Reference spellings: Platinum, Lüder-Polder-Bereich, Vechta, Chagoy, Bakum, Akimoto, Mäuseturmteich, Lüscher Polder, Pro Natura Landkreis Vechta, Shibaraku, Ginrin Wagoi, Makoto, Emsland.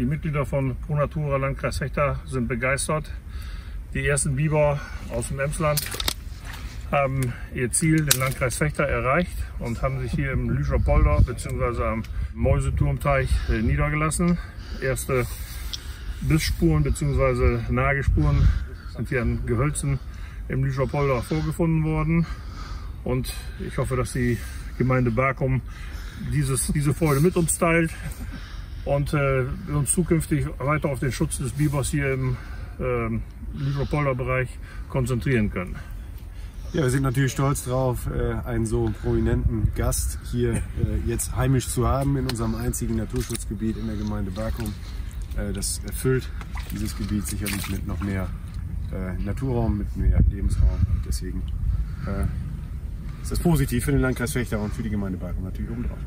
Die Mitglieder von Pro Natura Landkreis Vechta sind begeistert. Die ersten Biber aus dem Emsland haben ihr Ziel, den Landkreis Vechta, erreicht und haben sich hier im Lüscher Polder bzw. am Mäuseturmteich niedergelassen. Erste Bissspuren bzw. Nagespuren sind hier an Gehölzen im Lüscher Polder vorgefunden worden. Und ich hoffe, dass die Gemeinde Bakum diese Freude mit uns teilt und wir uns zukünftig weiter auf den Schutz des Bibers hier im Lüder-Polder-Bereich konzentrieren können. Ja, wir sind natürlich stolz drauf, einen so prominenten Gast hier jetzt heimisch zu haben in unserem einzigen Naturschutzgebiet in der Gemeinde Bakum. Das erfüllt dieses Gebiet sicherlich mit noch mehr Naturraum, mit mehr Lebensraum, und deswegen ist das positiv für den Landkreis Vechta und für die Gemeinde Bakum natürlich obendrauf.